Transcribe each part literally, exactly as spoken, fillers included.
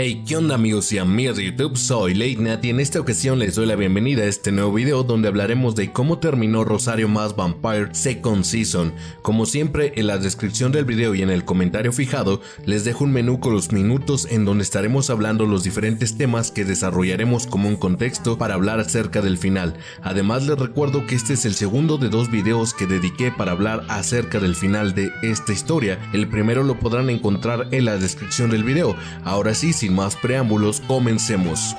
Hey, ¿qué onda amigos y amigas de YouTube? Soy LeiiNaD y en esta ocasión les doy la bienvenida a este nuevo video donde hablaremos de cómo terminó Rosario más Vampire Second Season. Como siempre, en la descripción del video y en el comentario fijado, les dejo un menú con los minutos en donde estaremos hablando los diferentes temas que desarrollaremos como un contexto para hablar acerca del final. Además, les recuerdo que este es el segundo de dos videos que dediqué para hablar acerca del final de esta historia. El primero lo podrán encontrar en la descripción del video. Ahora sí, si Sin más preámbulos, comencemos.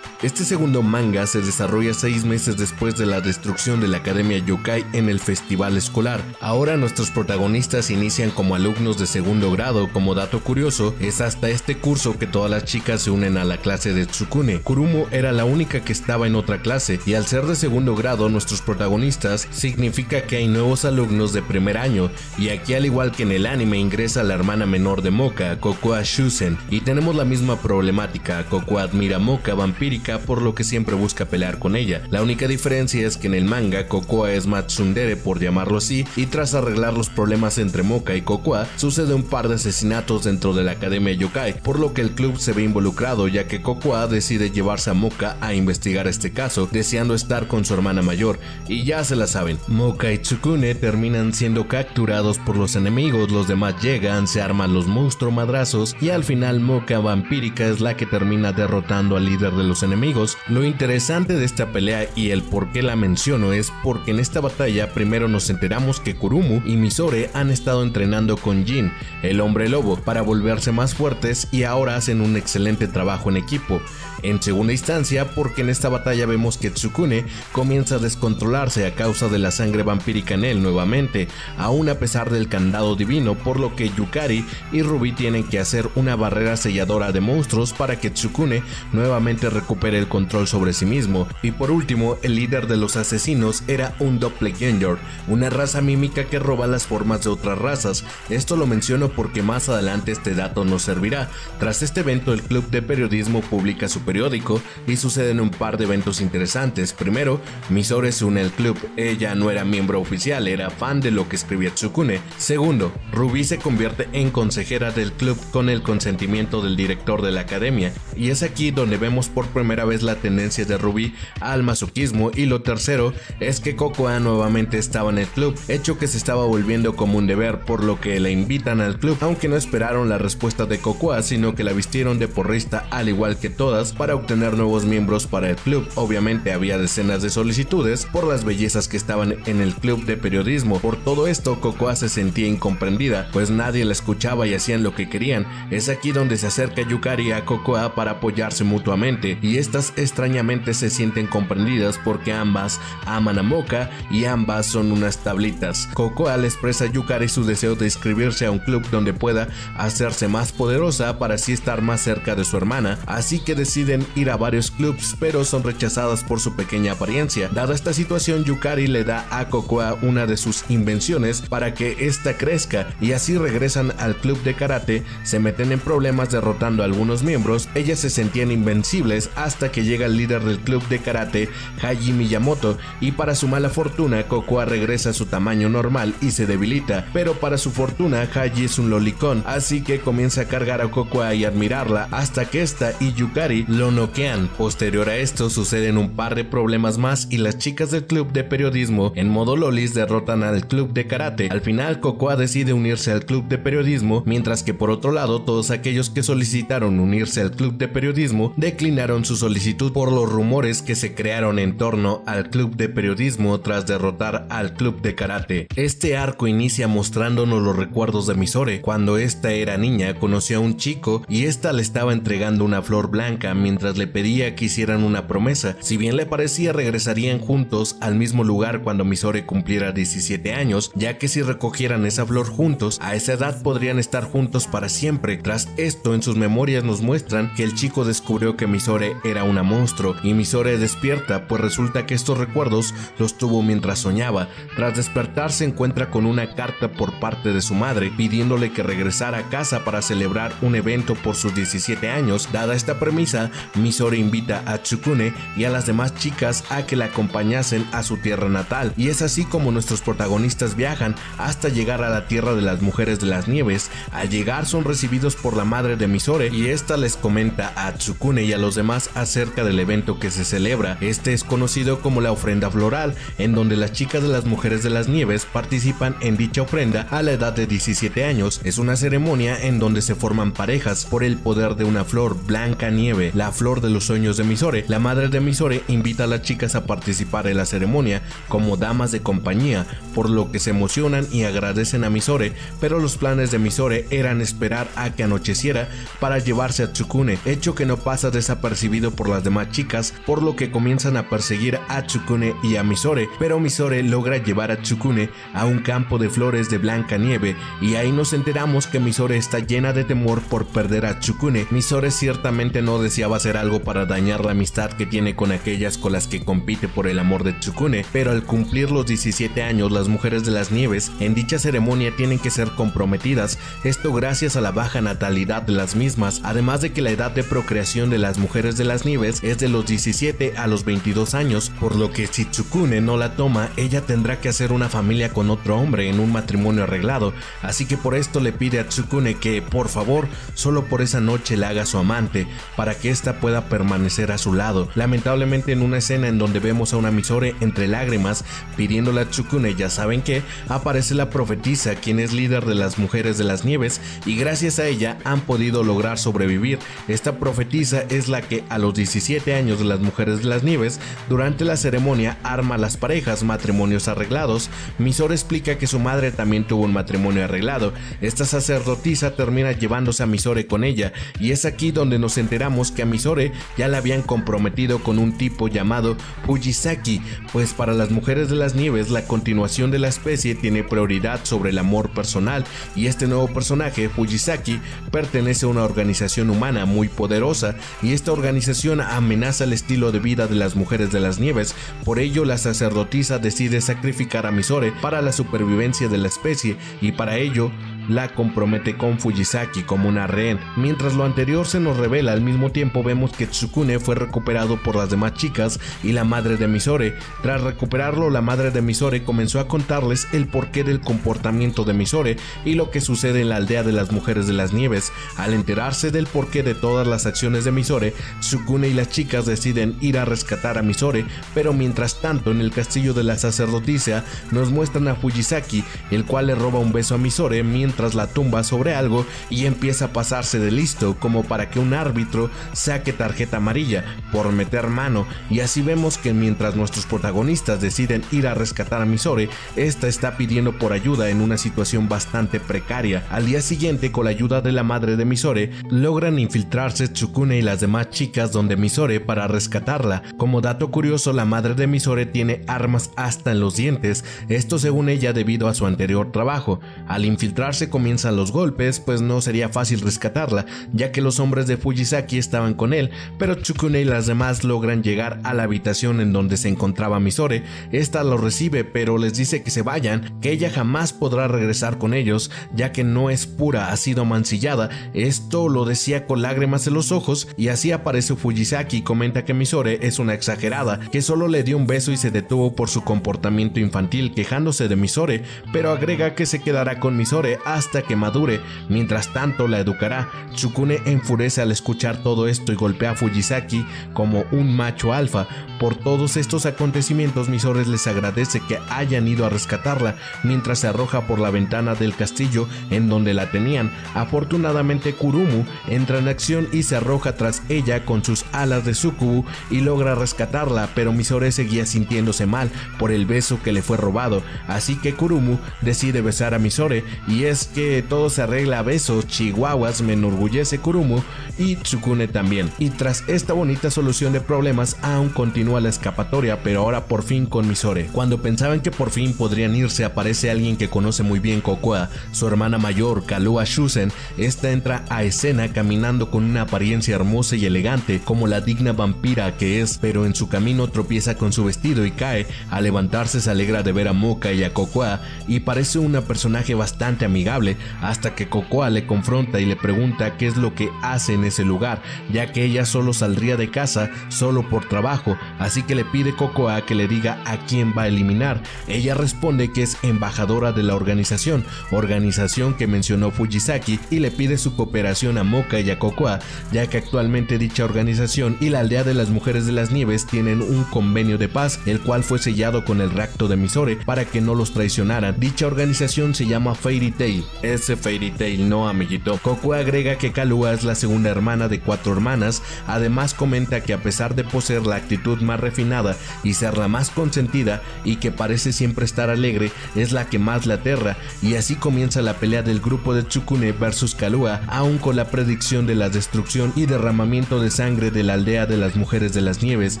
Este segundo manga se desarrolla seis meses después de la destrucción de la Academia Yokai en el festival escolar. Ahora nuestros protagonistas inician como alumnos de segundo grado. Como dato curioso, es hasta este curso que todas las chicas se unen a la clase de Tsukune. Kurumu era la única que estaba en otra clase, y al ser de segundo grado nuestros protagonistas, significa que hay nuevos alumnos de primer año, y aquí al igual que en el anime ingresa la hermana menor de Moka, Kokoa Shuzen, y tenemos la misma problemática. Kokoa admira a Moka vampírica, por lo que siempre busca pelear con ella. La única diferencia es que en el manga Kokoa es más tsundere, por llamarlo así, y tras arreglar los problemas entre Moka y Kokoa, sucede un par de asesinatos dentro de la Academia Yokai, por lo que el club se ve involucrado, ya que Kokoa decide llevarse a Moka a investigar este caso, deseando estar con su hermana mayor, y ya se la saben. Moka y Tsukune terminan siendo capturados por los enemigos, los demás llegan, se arman los monstruos madrazos, y al final Moka vampírica es la que termina derrotando al líder de los enemigos. Amigos, lo interesante de esta pelea y el por qué la menciono es porque en esta batalla primero nos enteramos que Kurumu y Mizore han estado entrenando con Jin, el hombre lobo, para volverse más fuertes y ahora hacen un excelente trabajo en equipo. En segunda instancia, porque en esta batalla vemos que Tsukune comienza a descontrolarse a causa de la sangre vampírica en él nuevamente, aún a pesar del candado divino, por lo que Yukari y Ruby tienen que hacer una barrera selladora de monstruos para que Tsukune nuevamente recupere el control sobre sí mismo. Y por último, el líder de los asesinos era un doppelganger, una raza mímica que roba las formas de otras razas. Esto lo menciono porque más adelante este dato nos servirá. Tras este evento, el club de periodismo publica su periódico y suceden un par de eventos interesantes. Primero, Mizore se une al club, ella no era miembro oficial, era fan de lo que escribía Tsukune. Segundo, Ruby se convierte en consejera del club con el consentimiento del director de la academia, y es aquí donde vemos por primera vez la tendencia de Ruby al masoquismo. Y lo tercero es que Kokoa nuevamente estaba en el club, hecho que se estaba volviendo como un deber, por lo que la invitan al club, aunque no esperaron la respuesta de Kokoa, sino que la vistieron de porrista al igual que todas para obtener nuevos miembros para el club. Obviamente había decenas de solicitudes por las bellezas que estaban en el club de periodismo. Por todo esto Kokoa se sentía incomprendida, pues nadie la escuchaba y hacían lo que querían. Es aquí donde se acerca Yukari a Kokoa para apoyarse mutuamente, y estas extrañamente se sienten comprendidas porque ambas aman a Moka y ambas son unas tablitas. Kokoa le expresa a Yukari su deseo de inscribirse a un club donde pueda hacerse más poderosa para así estar más cerca de su hermana, así que deciden ir a varios clubs, pero son rechazadas por su pequeña apariencia. Dada esta situación, Yukari le da a Kokoa una de sus invenciones para que ésta crezca, y así regresan al club de karate, se meten en problemas derrotando a algunos miembros, ellas se sentían invencibles hasta que llega el líder del club de karate, Hajime Yamamoto, y para su mala fortuna Kokoa regresa a su tamaño normal y se debilita, pero para su fortuna Haji es un lolicón, así que comienza a cargar a Kokoa y admirarla hasta que esta y Yukari lo noquean. Posterior a esto suceden un par de problemas más y las chicas del club de periodismo en modo lolis derrotan al club de karate. Al final Kokoa decide unirse al club de periodismo, mientras que por otro lado todos aquellos que solicitaron unirse al club de periodismo declinaron su solicitud por los rumores que se crearon en torno al club de periodismo tras derrotar al club de karate. Este arco inicia mostrándonos los recuerdos de Mizore. Cuando esta era niña conoció a un chico y esta le estaba entregando una flor blanca mientras le pedía que hicieran una promesa. Si bien le parecía, regresarían juntos al mismo lugar cuando Mizore cumpliera diecisiete años, ya que si recogieran esa flor juntos, a esa edad podrían estar juntos para siempre. Tras esto, en sus memorias nos muestran que el chico descubrió que Mizore era una monstruo y Mizore despierta, pues resulta que estos recuerdos los tuvo mientras soñaba. Tras despertar se encuentra con una carta por parte de su madre pidiéndole que regresara a casa para celebrar un evento por sus diecisiete años. Dada esta premisa, Mizore invita a Tsukune y a las demás chicas a que la acompañasen a su tierra natal, y es así como nuestros protagonistas viajan hasta llegar a la tierra de las mujeres de las nieves. Al llegar son recibidos por la madre de Mizore y esta les comenta a Tsukune y a los demás acerca del evento que se celebra. Este es conocido como la ofrenda floral, en donde las chicas de las mujeres de las nieves participan en dicha ofrenda a la edad de diecisiete años. Es una ceremonia en donde se forman parejas por el poder de una flor, Blanca Nieve, la flor de los sueños de Mizore. La madre de Mizore invita a las chicas a participar en la ceremonia como damas de compañía, por lo que se emocionan y agradecen a Mizore, pero los planes de Mizore eran esperar a que anocheciera para llevarse a Tsukune, hecho que no pasa desapercibido por las demás chicas, por lo que comienzan a perseguir a Tsukune y a Mizore, pero Mizore logra llevar a Tsukune a un campo de flores de Blanca Nieve y ahí nos enteramos que Mizore está llena de temor por perder a Tsukune. Mizore ciertamente no deseaba hacer algo para dañar la amistad que tiene con aquellas con las que compite por el amor de Tsukune, pero al cumplir los diecisiete años las mujeres de las nieves en dicha ceremonia tienen que ser comprometidas, esto gracias a la baja natalidad de las mismas, además de que la edad de procreación de las mujeres de las nieves es de los diecisiete a los veintidós años, por lo que si Tsukune no la toma, ella tendrá que hacer una familia con otro hombre en un matrimonio arreglado, así que por esto le pide a Tsukune que por favor solo por esa noche la haga su amante, para que ésta pueda permanecer a su lado. Lamentablemente en una escena en donde vemos a una Mizore entre lágrimas pidiéndole a Tsukune ya saben que, aparece la profetisa quien es líder de las mujeres de las nieves y gracias a ella han podido lograr sobrevivir. Esta profetisa es la que a los diecisiete años de las mujeres de las nieves durante la ceremonia arma las parejas, matrimonios arreglados. Mizore explica que su madre también tuvo un matrimonio arreglado. Esta sacerdotisa termina llevándose a Mizore con ella y es aquí donde nos enteramos que a Mizore ya la habían comprometido con un tipo llamado Fujisaki, pues para las mujeres de las nieves la continuación de la especie tiene prioridad sobre el amor personal y este nuevo personaje, Fujisaki, pertenece a una organización humana muy poderosa y esta organización amenaza el estilo de vida de las mujeres de las nieves, por ello la sacerdotisa decide sacrificar a Mizore para la supervivencia de la especie y para ello la compromete con Fujisaki como una rehén. Mientras lo anterior se nos revela, al mismo tiempo vemos que Tsukune fue recuperado por las demás chicas y la madre de Mizore. Tras recuperarlo, la madre de Mizore comenzó a contarles el porqué del comportamiento de Mizore y lo que sucede en la aldea de las mujeres de las nieves. Al enterarse del porqué de todas las acciones de Mizore, Tsukune y las chicas deciden ir a rescatar a Mizore, pero mientras tanto en el castillo de la sacerdotisa nos muestran a Fujisaki, el cual le roba un beso a Mizore mientras tras la tumba sobre algo y empieza a pasarse de listo como para que un árbitro saque tarjeta amarilla por meter mano y así vemos que mientras nuestros protagonistas deciden ir a rescatar a Mizore, esta está pidiendo por ayuda en una situación bastante precaria. Al día siguiente con la ayuda de la madre de Mizore logran infiltrarse Tsukune y las demás chicas donde Mizore para rescatarla. Como dato curioso, la madre de Mizore tiene armas hasta en los dientes, esto según ella debido a su anterior trabajo. Al infiltrarse comienzan los golpes, pues no sería fácil rescatarla, ya que los hombres de Fujisaki estaban con él, pero Tsukune y las demás logran llegar a la habitación en donde se encontraba Mizore. Esta lo recibe, pero les dice que se vayan, que ella jamás podrá regresar con ellos, ya que no es pura, ha sido mancillada. Esto lo decía con lágrimas en los ojos, y así aparece Fujisaki y comenta que Mizore es una exagerada, que solo le dio un beso y se detuvo por su comportamiento infantil, quejándose de Mizore, pero agrega que se quedará con Mizore hasta hasta que madure, mientras tanto la educará. Tsukune enfurece al escuchar todo esto y golpea a Fujisaki como un macho alfa. Por todos estos acontecimientos Mizore les agradece que hayan ido a rescatarla, mientras se arroja por la ventana del castillo en donde la tenían. Afortunadamente Kurumu entra en acción y se arroja tras ella con sus alas de sucubu y logra rescatarla, pero Mizore seguía sintiéndose mal por el beso que le fue robado, así que Kurumu decide besar a Mizore y es que todo se arregla a besos, chihuahuas, me enorgullece Kurumu y Tsukune también. Y tras esta bonita solución de problemas aún continúa la escapatoria, pero ahora por fin con Mizore. Cuando pensaban que por fin podrían irse, aparece alguien que conoce muy bien Kokoa, su hermana mayor, Kahlua Shuzen. Esta entra a escena caminando con una apariencia hermosa y elegante como la digna vampira que es, pero en su camino tropieza con su vestido y cae. Al levantarse se alegra de ver a Moka y a Kokoa y parece una personaje bastante amigable amigable hasta que Kokoa le confronta y le pregunta qué es lo que hace en ese lugar, ya que ella solo saldría de casa solo por trabajo, así que le pide Kokoa que le diga a quién va a eliminar. Ella responde que es embajadora de la organización, organización que mencionó Fujisaki, y le pide su cooperación a Moka y a Kokoa, ya que actualmente dicha organización y la aldea de las mujeres de las nieves tienen un convenio de paz, el cual fue sellado con el rapto de Mizore para que no los traicionaran. Dicha organización se llama Fairy Tail. Ese Fairy Tail no, amiguito. Kokoa agrega que Kahlua es la segunda hermana de cuatro hermanas, además comenta que a pesar de poseer la actitud más refinada y ser la más consentida y que parece siempre estar alegre, es la que más la aterra, y así comienza la pelea del grupo de Tsukune versus Kahlua, aún con la predicción de la destrucción y derramamiento de sangre de la aldea de las mujeres de las nieves.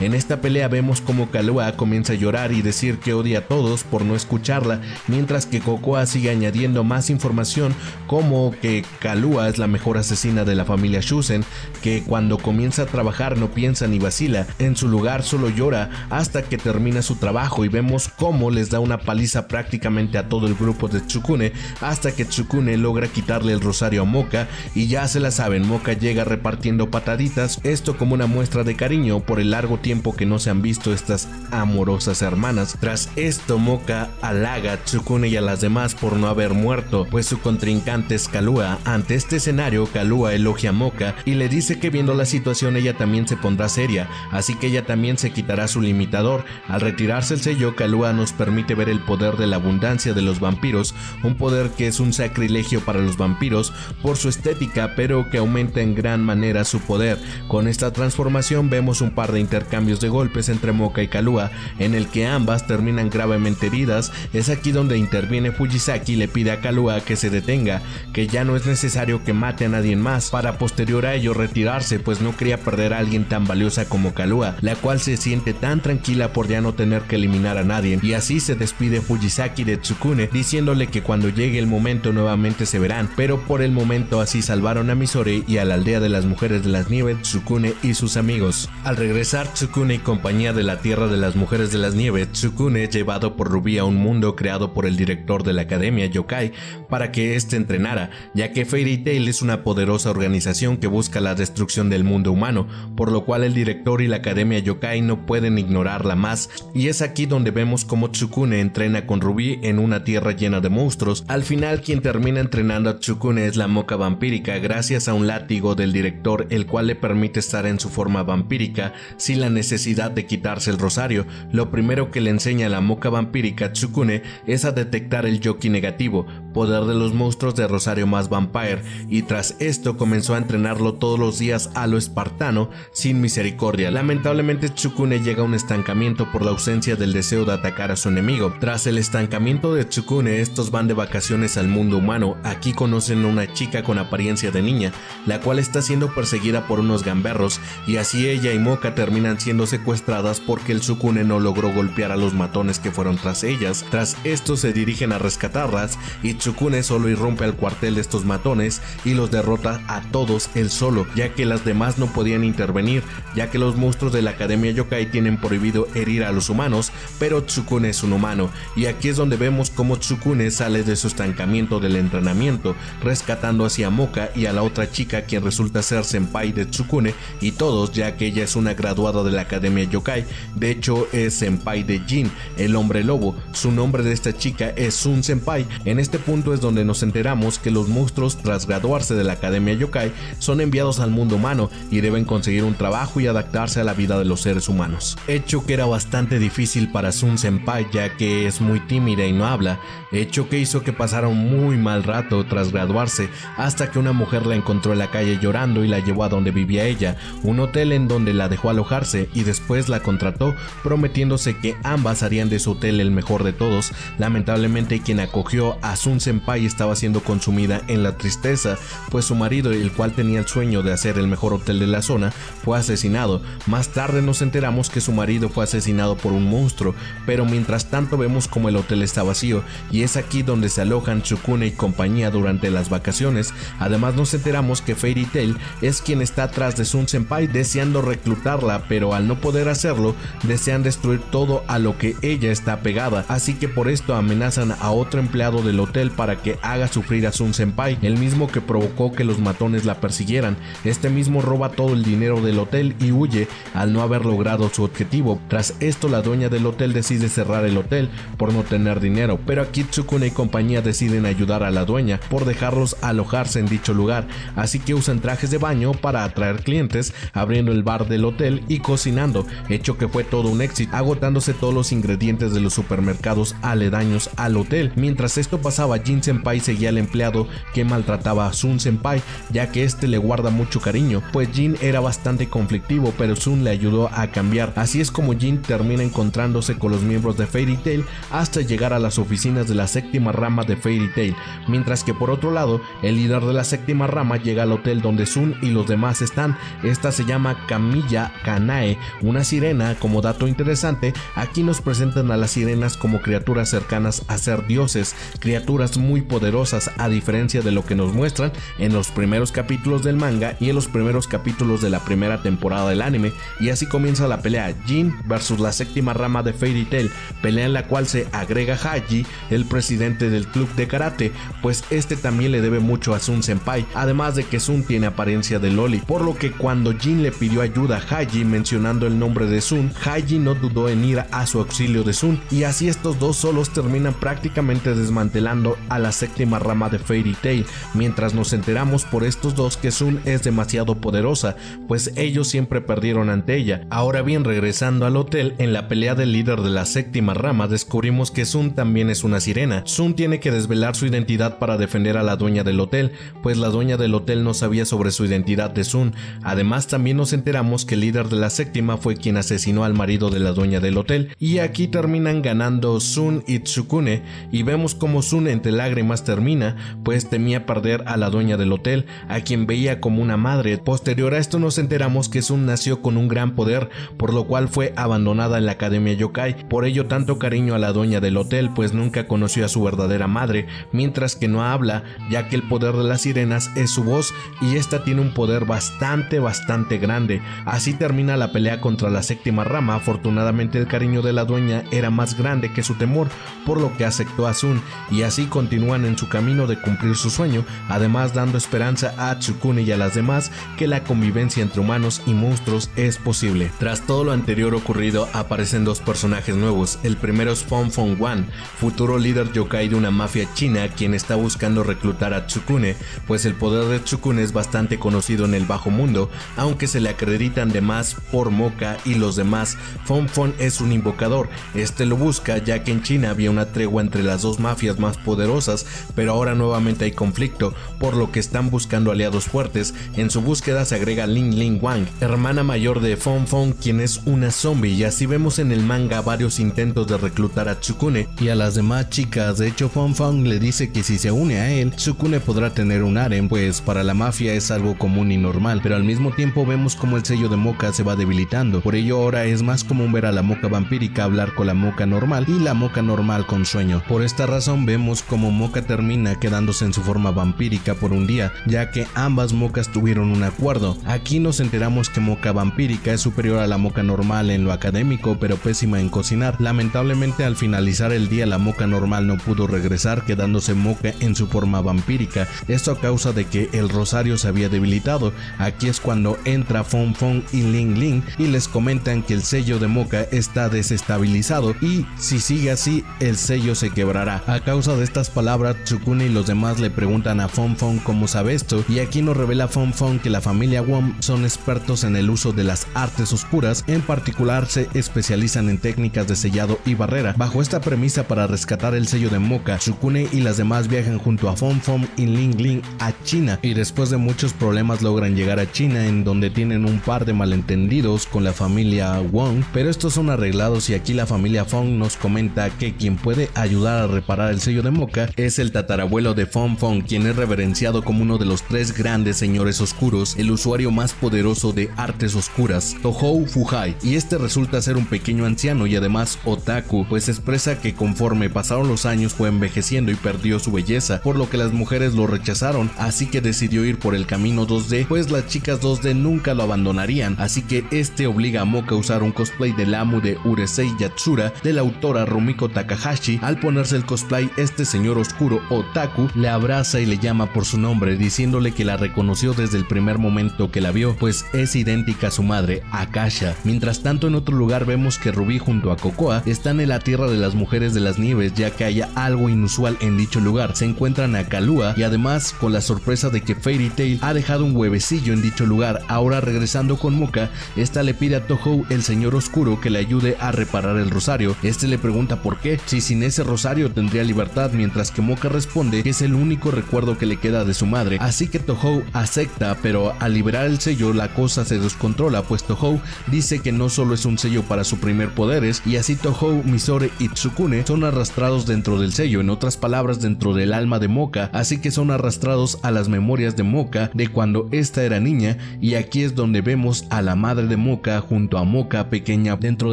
En esta pelea vemos como Kahlua comienza a llorar y decir que odia a todos por no escucharla, mientras que Kokoa sigue añadiendo más información como que Kahlua es la mejor asesina de la familia Shuzen, que cuando comienza a trabajar no piensa ni vacila, en su lugar solo llora hasta que termina su trabajo, y vemos cómo les da una paliza prácticamente a todo el grupo de Tsukune hasta que Tsukune logra quitarle el rosario a Moka, y ya se la saben, Moka llega repartiendo pataditas, esto como una muestra de cariño por el largo tiempo que no se han visto estas amorosas hermanas. Tras esto Moka halaga a Tsukune y a las demás por no haber muerto, pues su contrincante es Kahlua. Ante este escenario Kahlua elogia a Moka y le dice que viendo la situación ella también se pondrá seria, así que ella también se quitará su limitador. Al retirarse el sello, Kahlua nos permite ver el poder de la abundancia de los vampiros, un poder que es un sacrilegio para los vampiros por su estética, pero que aumenta en gran manera su poder. Con esta transformación vemos un par de intercambios de golpes entre Moka y Kahlua, en el que ambas terminan gravemente heridas. Es aquí donde interviene Fujisaki y le pide a Kahlua que se detenga, que ya no es necesario que mate a nadie más, para posterior a ello retirarse, pues no quería perder a alguien tan valiosa como Kahlua, la cual se siente tan tranquila por ya no tener que eliminar a nadie. Y así se despide Fujisaki de Tsukune, diciéndole que cuando llegue el momento nuevamente se verán, pero por el momento así salvaron a Mizore y a la aldea de las mujeres de las nieves, Tsukune y sus amigos. Al regresar Tsukune y compañía de la tierra de las mujeres de las nieves, Tsukune es llevado por Ruby a un mundo creado por el director de la Academia Yokai para que éste entrenara, ya que Fairy Tail es una poderosa organización que busca la destrucción del mundo humano, por lo cual el director y la Academia Yokai no pueden ignorarla más, y es aquí donde vemos cómo Tsukune entrena con Ruby en una tierra llena de monstruos. Al final quien termina entrenando a Tsukune es la Moka vampírica, gracias a un látigo del director, el cual le permite estar en su forma vampírica sin la necesidad de quitarse el rosario. Lo primero que le enseña a la Moka vampírica Tsukune es a detectar el Yoki negativo, poder de los monstruos de Rosario más Vampire, y tras esto comenzó a entrenarlo todos los días a lo espartano sin misericordia. Lamentablemente Tsukune llega a un estancamiento por la ausencia del deseo de atacar a su enemigo. Tras el estancamiento de Tsukune, estos van de vacaciones al mundo humano. Aquí conocen a una chica con apariencia de niña, la cual está siendo perseguida por unos gamberros, y así ella y Moka terminan siendo secuestradas porque el Tsukune no logró golpear a los matones que fueron tras ellas. Tras esto se dirigen a rescatarlas y Tsukune solo irrumpe al cuartel de estos matones y los derrota a todos él solo, ya que las demás no podían intervenir, ya que los monstruos de la Academia Yokai tienen prohibido herir a los humanos, pero Tsukune es un humano, y aquí es donde vemos cómo Tsukune sale de su estancamiento del entrenamiento, rescatando hacia Moka y a la otra chica quien resulta ser senpai de Tsukune y todos, ya que ella es una graduada de la Academia Yokai, de hecho es senpai de Jin, el hombre lobo. Su nombre de esta chica es Sun Senpai. En este punto es donde nos enteramos que los monstruos, tras graduarse de la Academia Yokai, son enviados al mundo humano y deben conseguir un trabajo y adaptarse a la vida de los seres humanos, hecho que era bastante difícil para Sun Senpai, ya que es muy tímida y no habla, hecho que hizo que pasara un muy mal rato tras graduarse, hasta que una mujer la encontró en la calle llorando y la llevó a donde vivía ella, un hotel en donde la dejó alojarse y después la contrató, prometiéndose que ambas harían de su hotel el mejor de todos. Lamentablemente quien acogió a Sun Senpai estaba siendo consumida en la tristeza, pues su marido, el cual tenía el sueño de hacer el mejor hotel de la zona, fue asesinado. Más tarde nos enteramos que su marido fue asesinado por un monstruo, pero mientras tanto vemos como el hotel está vacío, y es aquí donde se alojan Tsukune y compañía durante las vacaciones. Además nos enteramos que Fairy Tail es quien está atrás de Sun Senpai deseando reclutarla, pero al no poder hacerlo desean destruir todo a lo que ella está pegada, así que por esto amenazan a otro empleado del hotel él para que haga sufrir a Sun-senpai, el mismo que provocó que los matones la persiguieran. Este mismo roba todo el dinero del hotel y huye al no haber logrado su objetivo. Tras esto, la dueña del hotel decide cerrar el hotel por no tener dinero, pero aquí Tsukune y compañía deciden ayudar a la dueña por dejarlos alojarse en dicho lugar, así que usan trajes de baño para atraer clientes, abriendo el bar del hotel y cocinando, hecho que fue todo un éxito, agotándose todos los ingredientes de los supermercados aledaños al hotel. Mientras esto pasaba, Jin-senpai seguía al empleado que maltrataba a Sun-senpai, ya que este le guarda mucho cariño, pues Jin era bastante conflictivo, pero Sun le ayudó a cambiar. Así es como Jin termina encontrándose con los miembros de Fairy Tail hasta llegar a las oficinas de la séptima rama de Fairy Tail, mientras que por otro lado, el líder de la séptima rama llega al hotel donde Sun y los demás están. Esta se llama Kamilla Kanae, una sirena. Como dato interesante, aquí nos presentan a las sirenas como criaturas cercanas a ser dioses, criaturas muy poderosas, a diferencia de lo que nos muestran en los primeros capítulos del manga y en los primeros capítulos de la primera temporada del anime. Y así comienza la pelea Jin versus la séptima rama de Fairy Tail, pelea en la cual se agrega Haji, el presidente del club de karate, pues este también le debe mucho a Sun-senpai, además de que Sun tiene apariencia de loli, por lo que cuando Jin le pidió ayuda a Haji mencionando el nombre de Sun, Haji no dudó en ir a su auxilio de Sun, y así estos dos solos terminan prácticamente desmantelando a la séptima rama de Fairy Tail, mientras nos enteramos por estos dos que Sun es demasiado poderosa, pues ellos siempre perdieron ante ella. Ahora bien, regresando al hotel, en la pelea del líder de la séptima rama descubrimos que Sun también es una sirena. Sun tiene que desvelar su identidad para defender a la dueña del hotel, pues la dueña del hotel no sabía sobre su identidad de Sun. Además, también nos enteramos que el líder de la séptima fue quien asesinó al marido de la dueña del hotel, y aquí terminan ganando Sun y Tsukune, y vemos como Sun entre lágrimas termina, pues temía perder a la dueña del hotel, a quien veía como una madre. Posterior a esto nos enteramos que Sun nació con un gran poder, por lo cual fue abandonada en la Academia Yokai, por ello tanto cariño a la dueña del hotel, pues nunca conoció a su verdadera madre, mientras que no habla, ya que el poder de las sirenas es su voz, y esta tiene un poder bastante bastante grande. Así termina la pelea contra la séptima rama. Afortunadamente el cariño de la dueña era más grande que su temor, por lo que aceptó a Sun, y así continúan en su camino de cumplir su sueño, además dando esperanza a Tsukune y a las demás que la convivencia entre humanos y monstruos es posible. Tras todo lo anterior ocurrido, aparecen dos personajes nuevos. El primero es Fong Fong Wan, futuro líder yokai de una mafia china, quien está buscando reclutar a Tsukune, pues el poder de Tsukune es bastante conocido en el bajo mundo, aunque se le acreditan de más por Moka y los demás. Fong Fong es un invocador, este lo busca ya que en China había una tregua entre las dos mafias más poderosas, pero ahora nuevamente hay conflicto, por lo que están buscando aliados fuertes. En su búsqueda se agrega Lin Lin Wong, hermana mayor de Fong Fong, quien es una zombie, y así vemos en el manga varios intentos de reclutar a Tsukune y a las demás chicas. De hecho, Fong Fong le dice que si se une a él, Tsukune podrá tener un harem, pues para la mafia es algo común y normal, pero al mismo tiempo vemos como el sello de Moka se va debilitando, por ello ahora es más común ver a la Moka vampírica hablar con la Moka normal y la Moka normal con sueño. Por esta razón vemos como Moka termina quedándose en su forma vampírica por un día, ya que ambas Mokas tuvieron un acuerdo. Aquí nos enteramos que Moka vampírica es superior a la Moka normal en lo académico, pero pésima en cocinar. Lamentablemente al finalizar el día la Moka normal no pudo regresar, quedándose Moka en su forma vampírica, esto a causa de que el rosario se había debilitado. Aquí es cuando entra Fong Fong y Ling Ling y les comentan que el sello de Moka está desestabilizado y si sigue así el sello se quebrará. A causa de estas palabras, Tsukune y los demás le preguntan a Fong Fong cómo sabe esto, y aquí nos revela Fong Fong que la familia Wong son expertos en el uso de las artes oscuras, en particular se especializan en técnicas de sellado y barrera. Bajo esta premisa, para rescatar el sello de Moka, Tsukune y las demás viajan junto a Fong Fong y Ling Ling a China, y después de muchos problemas logran llegar a China, en donde tienen un par de malentendidos con la familia Wong, pero estos son arreglados, y aquí la familia Fong nos comenta que quien puede ayudar a reparar el sello de Moka es el tatarabuelo de Fong Fong, quien es reverenciado como uno de los tres grandes señores oscuros, el usuario más poderoso de artes oscuras, Tōhō Fuhai, y este resulta ser un pequeño anciano y además otaku, pues expresa que conforme pasaron los años fue envejeciendo y perdió su belleza, por lo que las mujeres lo rechazaron, así que decidió ir por el camino dos D, pues las chicas dos D nunca lo abandonarían, así que este obliga a Moka a usar un cosplay de Lamu de Uresei Yatsura de la autora Rumiko Takahashi. Al ponerse el cosplay, este se señor oscuro Otaku la abraza y le llama por su nombre, diciéndole que la reconoció desde el primer momento que la vio, pues es idéntica a su madre, Akasha. Mientras tanto, en otro lugar vemos que Ruby junto a Kokoa están en la tierra de las mujeres de las nieves, ya que hay algo inusual en dicho lugar. Se encuentran a Kahlua y además con la sorpresa de que Fairy Tail ha dejado un huevecillo en dicho lugar. Ahora regresando con Moka, esta le pide a Tōhō, el señor oscuro, que le ayude a reparar el rosario. Este le pregunta por qué, si sin ese rosario tendría libertad, mientras que Moka responde que es el único recuerdo que le queda de su madre. Así que Tōhō acepta, pero al liberar el sello la cosa se descontrola, pues Tōhō dice que no solo es un sello para suprimir poderes, y así Tōhō, Mizore y Tsukune son arrastrados dentro del sello, en otras palabras dentro del alma de Moka, así que son arrastrados a las memorias de Moka de cuando esta era niña, y aquí es donde vemos a la madre de Moka junto a Moka pequeña. Dentro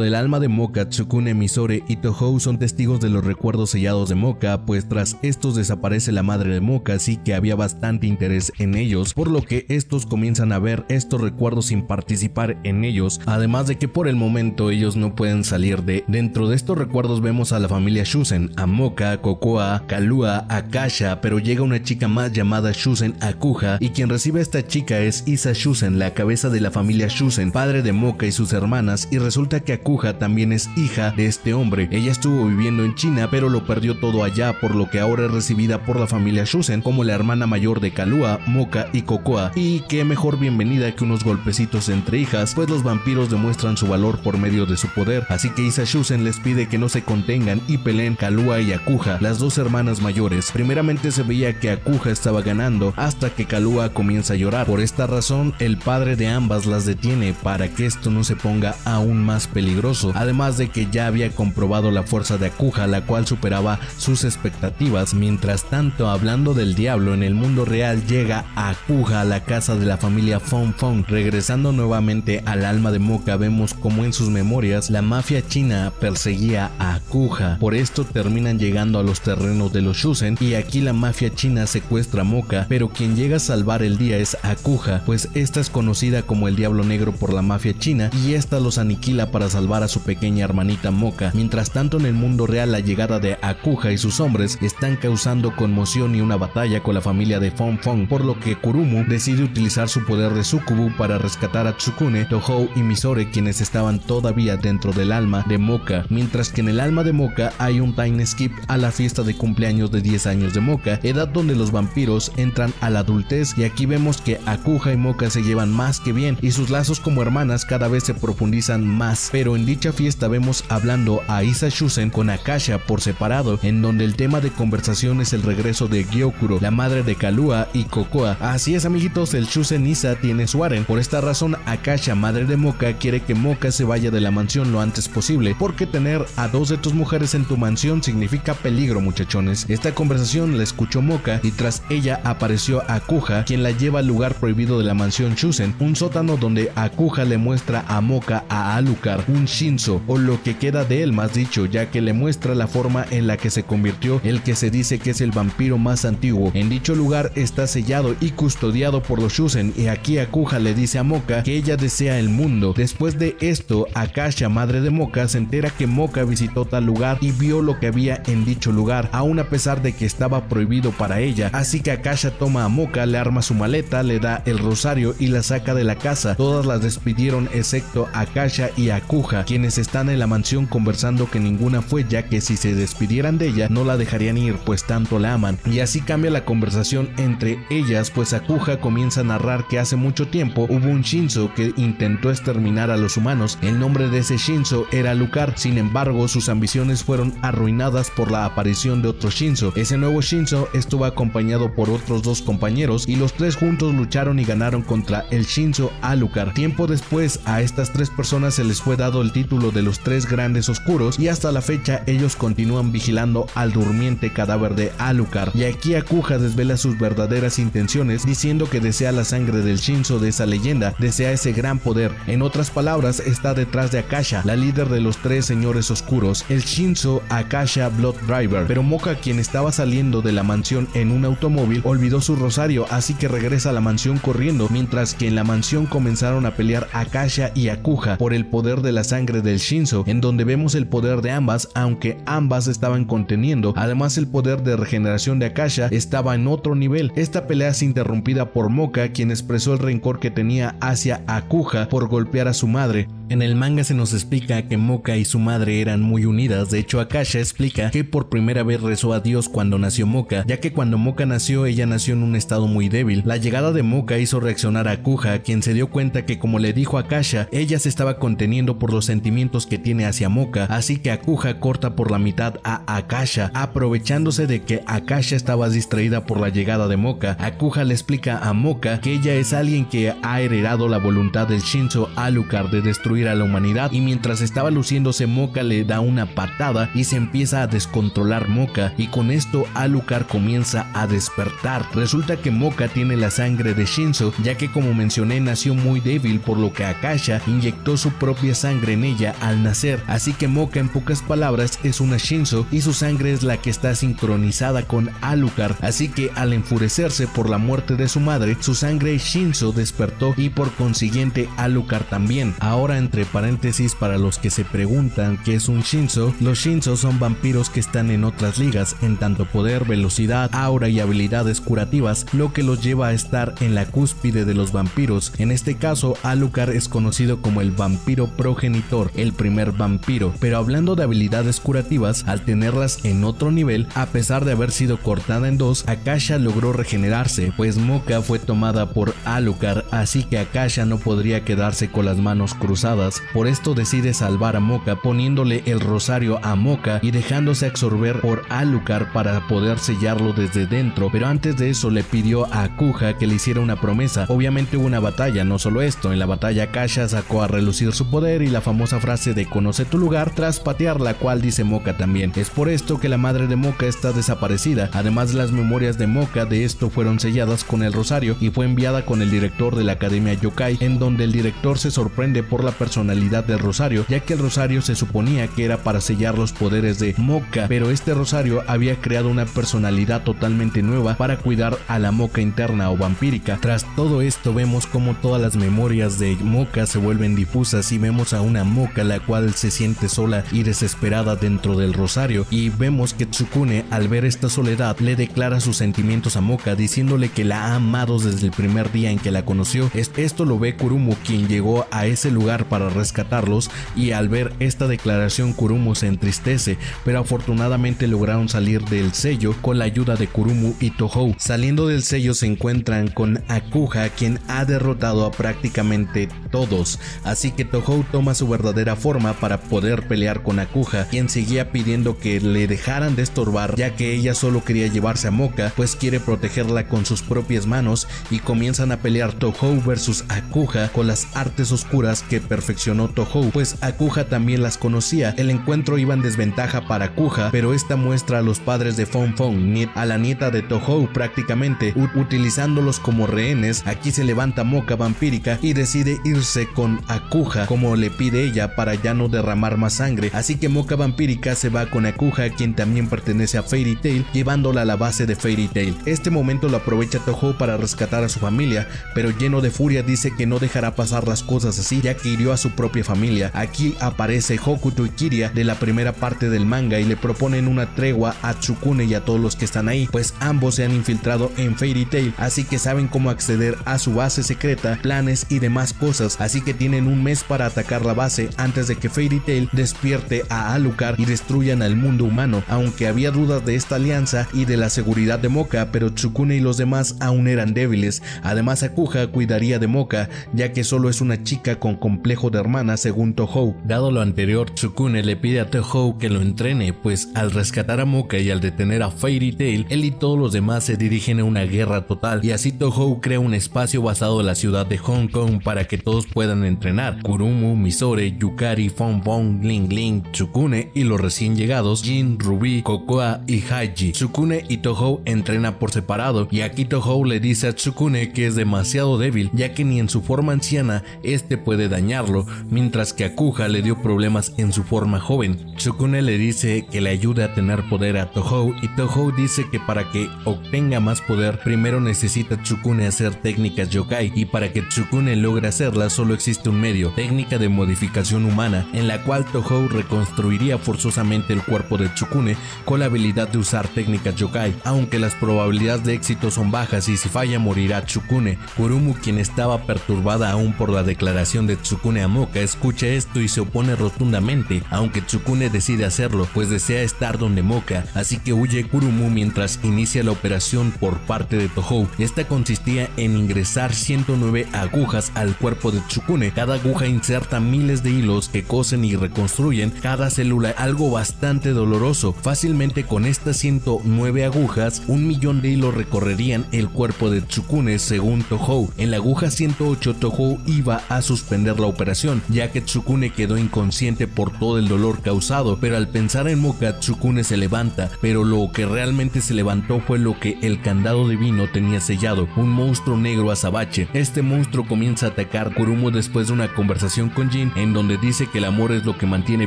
del alma de Moka, Tsukune, Mizore y Tōhō son testigos de los recuerdos sellados de Moka, pues tras estos desaparece la madre de Moka, así que había bastante interés en ellos, por lo que estos comienzan a ver estos recuerdos sin participar en ellos, además de que por el momento ellos no pueden salir de dentro de estos recuerdos. Vemos a la familia Shuzen, a Moka, Kokoa, Kahlua, Akasha, pero llega una chica más llamada Shuzen Akuha, y quien recibe a esta chica es Issa Shuzen, la cabeza de la familia Shuzen, padre de Moka y sus hermanas, y resulta que Akuha también es hija de este hombre. Ella estuvo viviendo en China, pero lo perdió todo allá, por lo que ahora es recibida por la familia Shuzen como la hermana mayor de Kahlua, Moka y Kokoa. Y qué mejor bienvenida que unos golpecitos entre hijas, pues los vampiros demuestran su valor por medio de su poder, así que Issa Shuzen les pide que no se contengan y peleen Kahlua y Akuha, las dos hermanas mayores. Primeramente se veía que Akuha estaba ganando hasta que Kahlua comienza a llorar. Por esta razón el padre de ambas las detiene para que esto no se ponga aún más peligroso, además de que ya había comprobado la fuerza de Akuha, la cual superaba sus expectativas. Mientras tanto, hablando del diablo, en el mundo real llega Akuha a la casa de la familia Fong Fong. Regresando nuevamente al alma de Moka, vemos como en sus memorias la mafia china perseguía a Akuha, por esto terminan llegando a los terrenos de los Shuzen, y aquí la mafia china secuestra a Moka, pero quien llega a salvar el día es Akuha, pues esta es conocida como el diablo negro por la mafia china, y esta los aniquila para salvar a su pequeña hermanita Moka. Mientras tanto, en el mundo real la llegada de Akuha y sus hombres están causando conmoción y una batalla con la familia de Fong Fong, por lo que Kurumu decide utilizar su poder de Sukubu para rescatar a Tsukune, Tōhō y Mizore, quienes estaban todavía dentro del alma de Moka. Mientras que en el alma de Moka hay un time skip a la fiesta de cumpleaños de diez años de Moka, edad donde los vampiros entran a la adultez, y aquí vemos que Akuha y Moka se llevan más que bien y sus lazos como hermanas cada vez se profundizan más, pero en dicha fiesta vemos hablando a Issa Shuzen con Akasha por separado, en donde el tema de conversación es el regreso de Gyokuro, la madre de Kahlua y Kokoa. Así es, amiguitos, el Shuzen Issa tiene su harem. Por esta razón Akasha, madre de Moka, quiere que Moka se vaya de la mansión lo antes posible, porque tener a dos de tus mujeres en tu mansión significa peligro, muchachones. Esta conversación la escuchó Moka y tras ella apareció Akuha, quien la lleva al lugar prohibido de la mansión Shuzen, un sótano donde Akuha le muestra a Moka a Alucard, un Shinzo, o lo que queda de él más dicho, ya que le muestra la forma en la que se convirtió el que se dice que es el vampiro más antiguo. En dicho lugar está sellado y custodiado por los Shuzen, y aquí Akuha le dice a Moka que ella desea el mundo. Después de esto, Akasha, madre de Moka, se entera que Moka visitó tal lugar y vio lo que había en dicho lugar, aún a pesar de que estaba prohibido para ella, así que Akasha toma a Moka, le arma su maleta, le da el rosario y la saca de la casa. Todas las despidieron excepto Akasha y Akuha, quienes están en la mansión conversando que ninguna fue, ya que si se despidieran de ella no la dejarían ir, pues tanto la aman. Y así cambia la conversación entre ellas, pues Akuha comienza a narrar que hace mucho tiempo hubo un Shinzo que intentó exterminar a los humanos. El nombre de ese Shinzo era Alucard, sin embargo sus ambiciones fueron arruinadas por la aparición de otro Shinzo. Ese nuevo Shinzo estuvo acompañado por otros dos compañeros y los tres juntos lucharon y ganaron contra el Shinzo Alucard. Tiempo después a estas tres personas se les fue dado el título de los tres grandes oscuros, y hasta la fecha ellos continúan vigilando al durmiente cadáver de Alucard. Y aquí Akuha desvela sus verdaderas intenciones, diciendo que desea la sangre del Shinzo de esa leyenda, desea ese gran poder. En otras palabras, está detrás de Akasha, la líder de los tres señores oscuros, el Shinzo Akasha Blood Driver. Pero Moka, quien estaba saliendo de la mansión en un automóvil, olvidó su rosario, así que regresa a la mansión corriendo, mientras que en la mansión comenzaron a pelear Akasha y Akuha por el poder de la sangre del Shinzo, en donde vemos el poder de ambas, aunque ambas estaban conteniendo. Además Además, el poder de regeneración de Akasha estaba en otro nivel. Esta pelea es interrumpida por Moka, quien expresó el rencor que tenía hacia Akuha por golpear a su madre. En el manga se nos explica que Moka y su madre eran muy unidas. De hecho, Akasha explica que por primera vez rezó a Dios cuando nació Moka, ya que cuando Moka nació, ella nació en un estado muy débil. La llegada de Moka hizo reaccionar a Akuha, quien se dio cuenta que, como le dijo a Akasha, ella se estaba conteniendo por los sentimientos que tiene hacia Moka, así que Akuha corta por la mitad a Akasha, aprovechándose de que Akasha estaba distraída por la llegada de Moka. Akuha le explica a Moka que ella es alguien que ha heredado la voluntad del Shinzo Alucard de destruir a la humanidad, y mientras estaba luciéndose, Moka le da una patada y se empieza a descontrolar Moka, y con esto Alucard comienza a despertar. Resulta que Moka tiene la sangre de Shinzo, ya que, como mencioné, nació muy débil, por lo que Akasha inyectó su propia sangre en ella al nacer, así que Moka, en pocas palabras, es una Shinzo y su sangre es la que está sincronizada con Alucard, así que al enfurecerse por la muerte de su madre, su sangre Shinzo despertó y por consiguiente Alucard también. Ahora, en entre paréntesis, para los que se preguntan qué es un Shinzo, los Shinzo son vampiros que están en otras ligas en tanto poder, velocidad, aura y habilidades curativas, lo que los lleva a estar en la cúspide de los vampiros. En este caso, Alucard es conocido como el vampiro progenitor, el primer vampiro, pero hablando de habilidades curativas, al tenerlas en otro nivel, a pesar de haber sido cortada en dos, Akasha logró regenerarse, pues Moka fue tomada por Alucard, así que Akasha no podría quedarse con las manos cruzadas. Por esto decide salvar a Moka, poniéndole el rosario a Moka y dejándose absorber por Alucard para poder sellarlo desde dentro, pero antes de eso le pidió a Akuha que le hiciera una promesa. Obviamente hubo una batalla, no solo esto, en la batalla Akasha sacó a relucir su poder y la famosa frase de conoce tu lugar tras patear, la cual dice Moka también. Es por esto que la madre de Moka está desaparecida. Además, las memorias de Moka de esto fueron selladas con el rosario y fue enviada con el director de la Academia Yokai, en donde el director se sorprende por la personalidad del rosario, ya que el rosario se suponía que era para sellar los poderes de Moka, pero este rosario había creado una personalidad totalmente nueva para cuidar a la Moka interna o vampírica. Tras todo esto, vemos como todas las memorias de Moka se vuelven difusas y vemos a una Moka la cual se siente sola y desesperada dentro del rosario, y vemos que Tsukune, al ver esta soledad, le declara sus sentimientos a Moka, diciéndole que la ha amado desde el primer día en que la conoció. Esto lo ve Kurumu, quien llegó a ese lugar para para rescatarlos, y al ver esta declaración Kurumu se entristece, pero afortunadamente lograron salir del sello con la ayuda de Kurumu y Tōhō. Saliendo del sello se encuentran con Akuha, quien ha derrotado a prácticamente todos, así que Tōhō toma su verdadera forma para poder pelear con Akuha, quien seguía pidiendo que le dejaran de estorbar, ya que ella solo quería llevarse a Moka, pues quiere protegerla con sus propias manos, y comienzan a pelear Tōhō versus Akuha con las artes oscuras que perfeccionan perfeccionó Tōhō, pues Akuha también las conocía. El encuentro iba en desventaja para Akuha, pero esta muestra a los padres de Fong Fong, a la nieta de Tōhō prácticamente, utilizándolos como rehenes. Aquí se levanta Moka vampírica y decide irse con Akuha, como le pide ella, para ya no derramar más sangre, así que Moka vampírica se va con Akuha, quien también pertenece a Fairy Tail, llevándola a la base de Fairy Tail. Este momento lo aprovecha Tōhō para rescatar a su familia, pero lleno de furia dice que no dejará pasar las cosas así, ya que hirió a su propia familia. Aquí aparece Hokuto y Kiria de la primera parte del manga y le proponen una tregua a Tsukune y a todos los que están ahí, pues ambos se han infiltrado en Fairy Tail, así que saben cómo acceder a su base secreta, planes y demás cosas, así que tienen un mes para atacar la base antes de que Fairy Tail despierte a Alucard y destruyan al mundo humano. Aunque había dudas de esta alianza y de la seguridad de Moka, pero Tsukune y los demás aún eran débiles. Además, Akuha cuidaría de Moka, ya que solo es una chica con complejo de hermana según Tōhō. Dado lo anterior, Tsukune le pide a Tōhō que lo entrene, pues al rescatar a Moka y al detener a Fairy Tail, él y todos los demás se dirigen a una guerra total, y así Tōhō crea un espacio basado en la ciudad de Hong Kong para que todos puedan entrenar: Kurumu, Mizore, Yukari, Fong Fong, Lin Lin, Tsukune y los recién llegados Jin, Ruby, Kokoa y Haji. Tsukune y Tōhō entrenan por separado, y aquí Tōhō le dice a Tsukune que es demasiado débil, ya que ni en su forma anciana este puede dañar. matarlo, mientras que Akuha le dio problemas en su forma joven. Tsukune le dice que le ayude a tener poder a Tōhō, y Tōhō dice que para que obtenga más poder, primero necesita Tsukune hacer técnicas yokai, y para que Tsukune logre hacerla solo existe un medio, técnica de modificación humana, en la cual Tōhō reconstruiría forzosamente el cuerpo de Tsukune con la habilidad de usar técnicas yokai, aunque las probabilidades de éxito son bajas y si falla morirá Tsukune. Kurumu, quien estaba perturbada aún por la declaración de Tsukune a Moka, escucha esto y se opone rotundamente, aunque Tsukune decide hacerlo, pues desea estar donde Moka, así que huye Kurumu mientras inicia la operación por parte de Tōhō. Esta consistía en ingresar ciento nueve agujas al cuerpo de Tsukune. Cada aguja inserta miles de hilos que cosen y reconstruyen cada célula, algo bastante doloroso. Fácilmente con estas ciento nueve agujas, un millón de hilos recorrerían el cuerpo de Tsukune según Tōhō. En la aguja ciento ocho, Tōhō iba a suspender la operación, ya que Tsukune quedó inconsciente por todo el dolor causado, pero al pensar en Moka, Tsukune se levanta, pero lo que realmente se levantó fue lo que el candado divino tenía sellado, un monstruo negro azabache. Este monstruo comienza a atacar a Kurumu después de una conversación con Jin, en donde dice que el amor es lo que mantiene